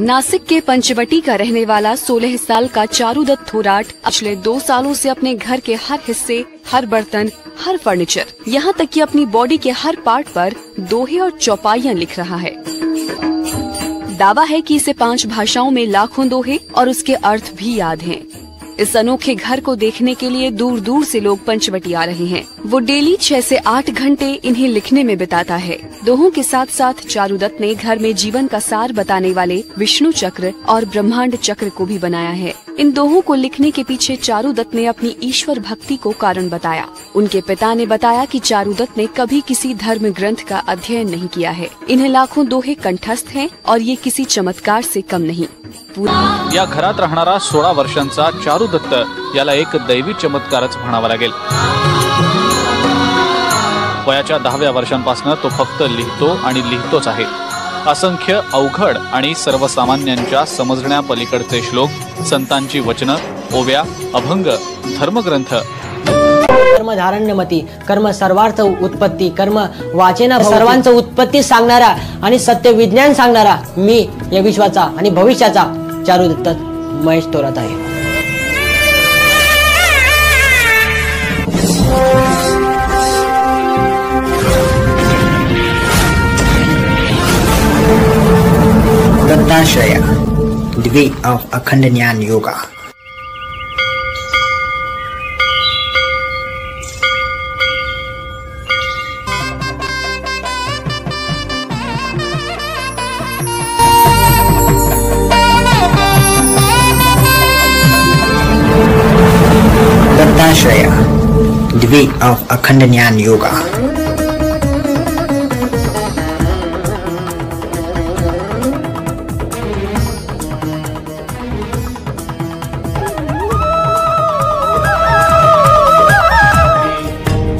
नासिक के पंचवटी का रहने वाला 16 साल का चारुदत्त थोराट पिछले 2 सालों से अपने घर के हर हिस्से, हर बर्तन, हर फर्नीचर, यहां तक कि अपनी बॉडी के हर पार्ट पर दोहे और चौपाइयां लिख रहा है। दावा है कि इसे 5 भाषाओं में लाखों दोहे और उसके अर्थ भी याद हैं। इस अनोखे घर को देखने के लिए दूर दूर से लोग पंचवटी आ रहे हैं। वो डेली 6 से 8 घंटे इन्हें लिखने में बिताता है। दोहों के साथ साथ चारुदत्त ने घर में जीवन का सार बताने वाले विष्णु चक्र और ब्रह्मांड चक्र को भी बनाया है। इन दोहों को लिखने के पीछे चारुदत्त ने अपनी ईश्वर भक्ति को कारण बताया। उनके पिता ने बताया कि चारुदत्त ने कभी किसी धर्म ग्रंथ का अध्ययन नहीं किया है। इन्हें लाखों दोहे कंठस्थ हैं और ये किसी चमत्कार से कम नहीं। या घरात राहणारा 16 वर्षांचा चारुदत्त याला एक दैवी चमत्कारच म्हणावा लागेल। वयाच्या 10व्या वर्षांपासून तो फक्त लिहितो आणि लिहितोच आहे। असंख्य अवघड आणि सर्वसामान्यांच्या समजण्यापलीकडचे श्लोक, संतांची वचनं, ओव्या, अभंग, धर्मग्रंथ। कर्मधारण्यमती, कर्म सर्वार्थ उत्पत्ति, कर्म वाचेना सर्वांचं उत्पत्ति सांगणारा आणि सत्य विज्ञान सांगणारा मी या विश्वाचा आणि भविष्याचा चारुदत्त महेश थोराट आहे। दत्ताश्रय, the way of अखंडज्ञानयोग। दत्ताश्रय, the way of अखंडज्ञानयोग।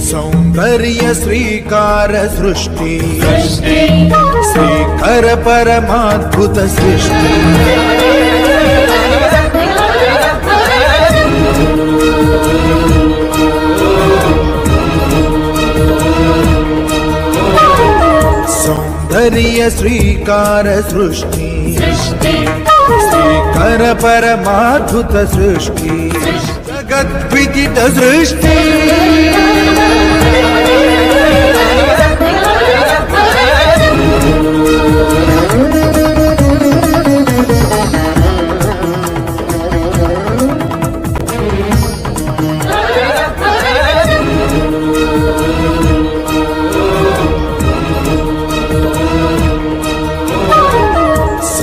सौंदर्य श्रीकार सृष्टि, श्रीकर परमाद्भुत सृष्टि। सौंदर्य श्रीकार सृष्टि, श्रीकर परमाद्भुत सृष्टि, जगत विदित सृष्टि।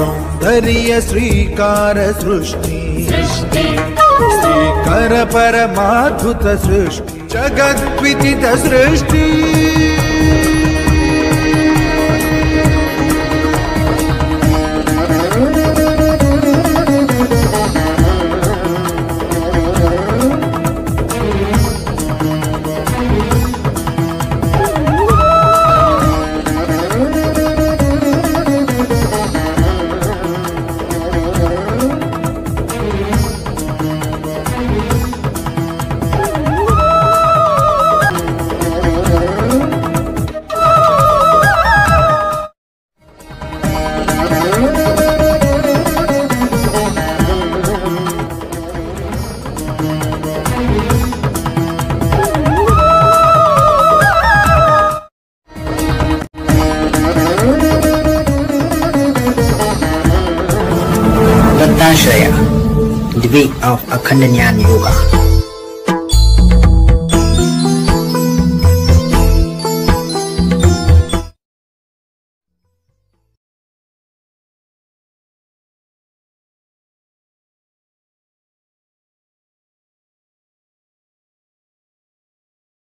सौंदर्य श्रीकार सृष्टि, श्रीकर परमाद्भुत सृष्टि, जगत विदित सृष्टि। दत्ताश्रय, the way of अखंडज्ञानयोग।